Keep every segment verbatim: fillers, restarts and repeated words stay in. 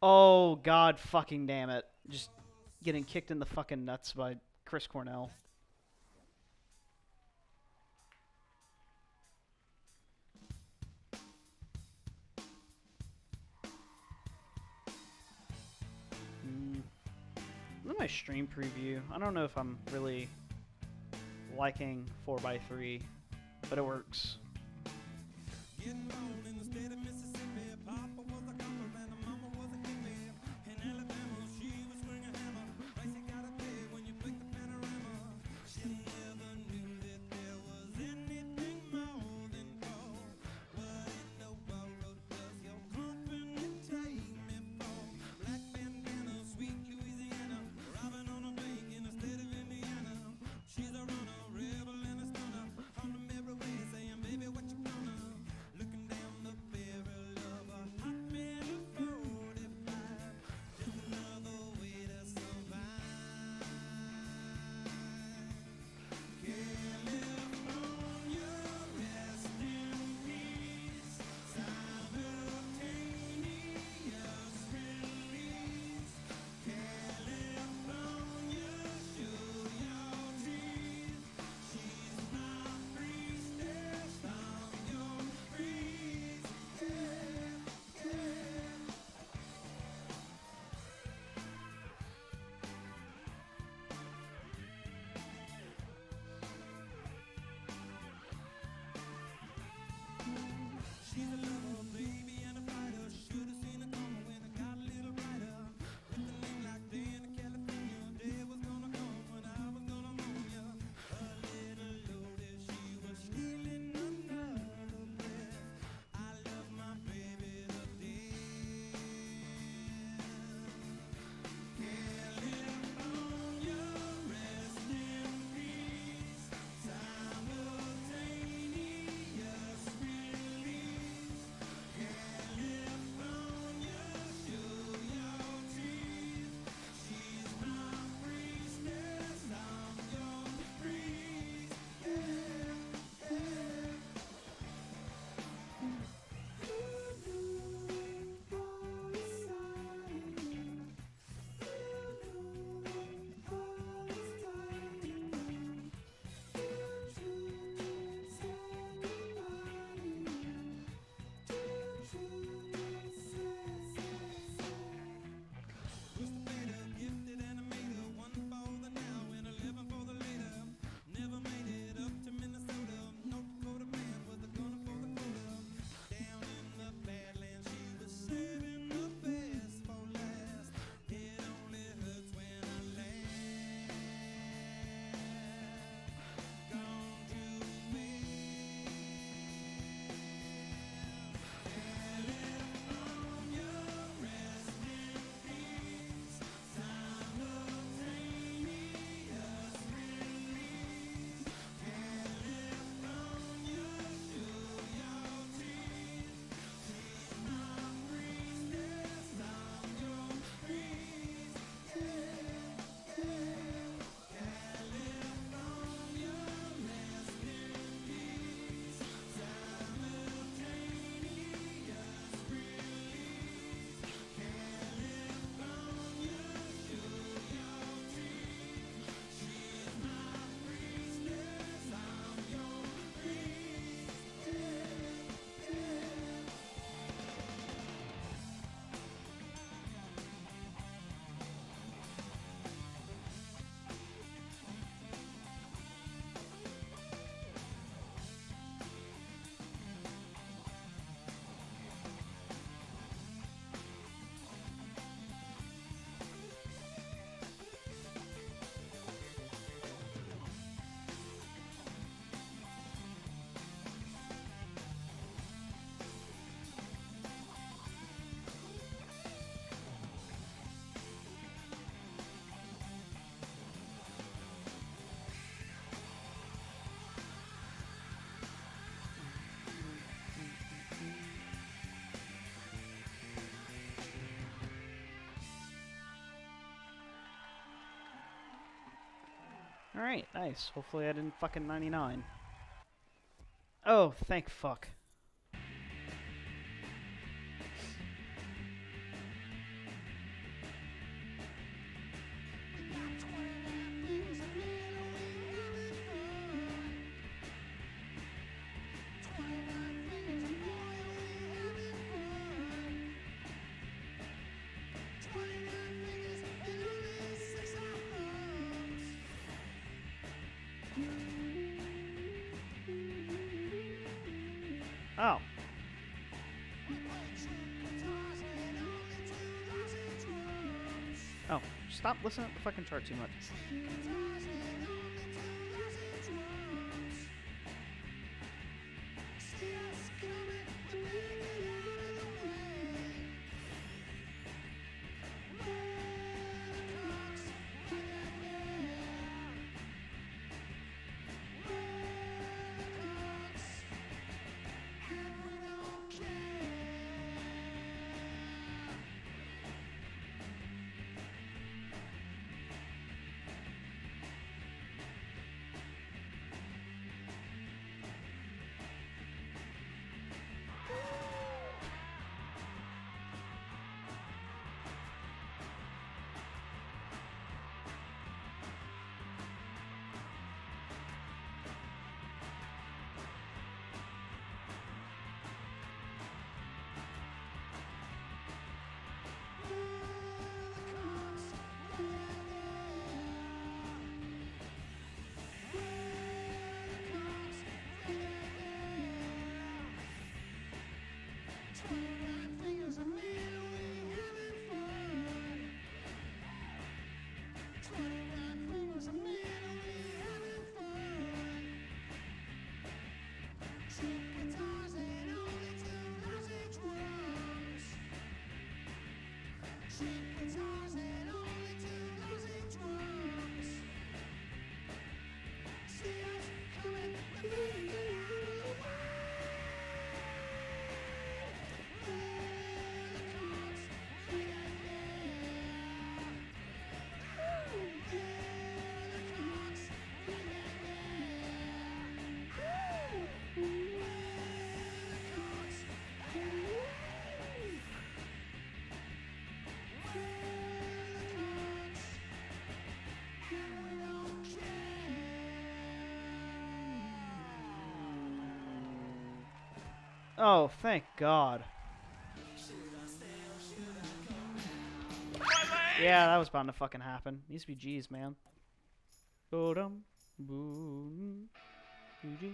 Oh, God fucking damn it. Just getting kicked in the fucking nuts by Chris Cornell. Mm. Look at my stream preview. I don't know if I'm really liking four by three, but it works. Alright, nice. Hopefully I didn't fucking ninety-nine. Oh, thank fuck. Oh. Oh, stop listening to the fucking chart too much. Oh, thank God. Yeah, that was bound to fucking happen. These be G's, man. Boom, boom, G.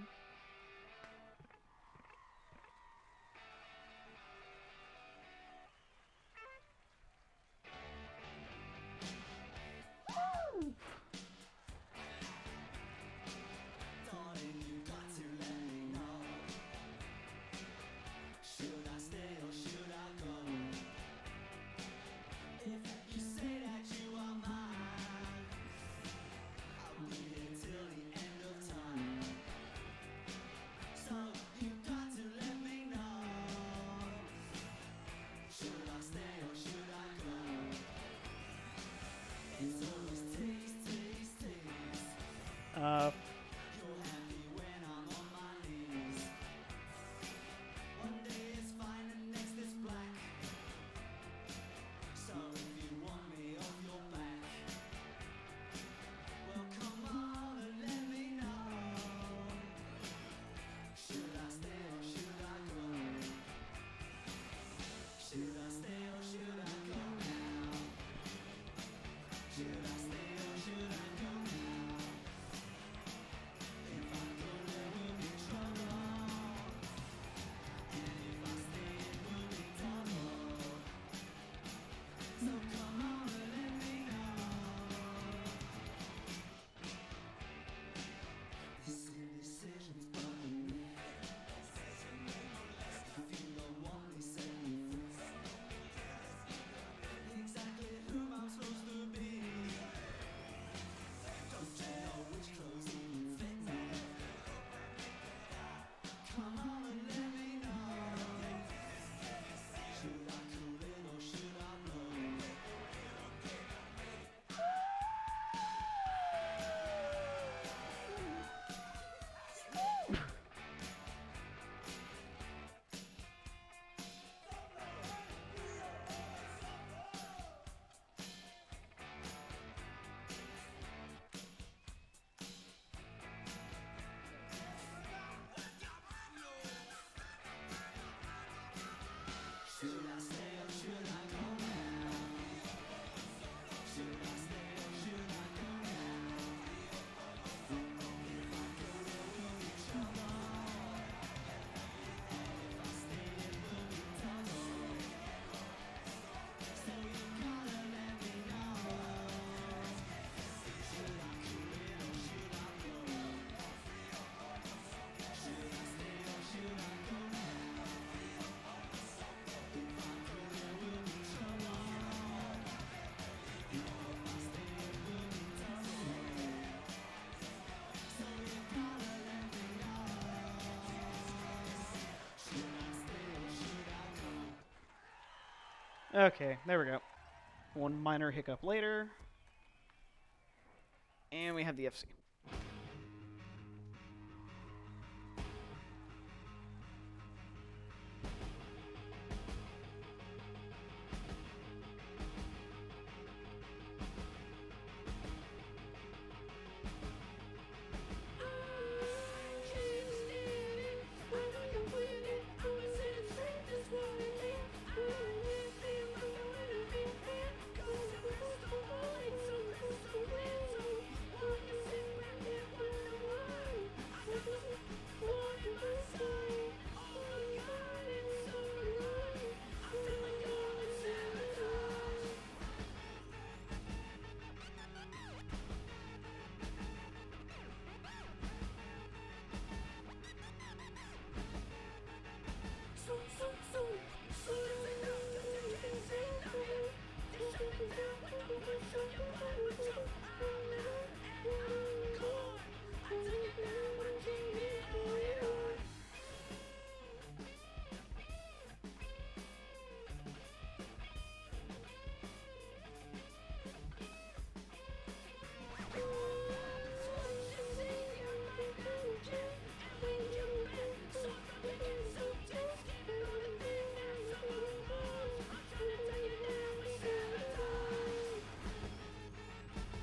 It's always tasty. Okay, there we go. One minor hiccup later. And we have the F C.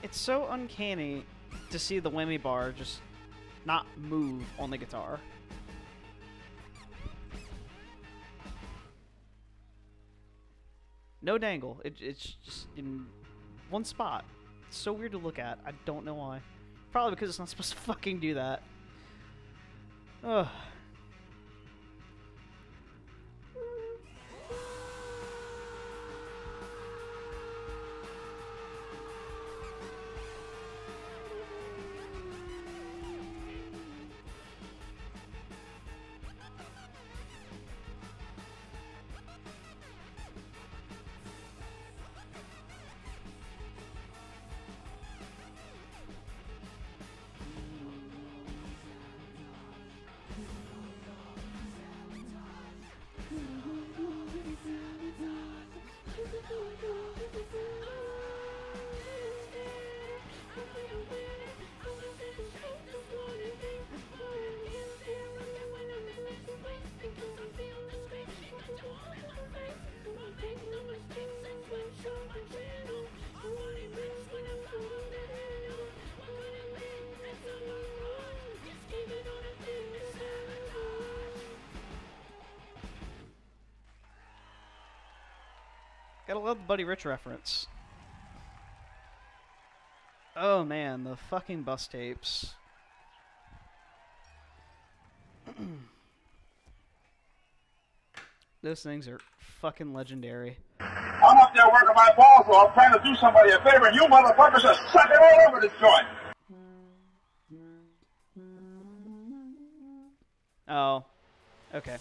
It's so uncanny to see the whammy bar just not move on the guitar. No dangle. It, it's just in one spot. It's so weird to look at. I don't know why. Probably because it's not supposed to fucking do that. Ugh. Gotta love the Buddy Rich reference. Oh man, the fucking bus tapes. Those things are fucking legendary. I'm up there working my balls off trying to do somebody a favor, and you motherfuckers are sucking all over this joint. Oh, okay.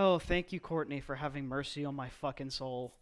Oh, thank you, Courtney, for having mercy on my fucking soul.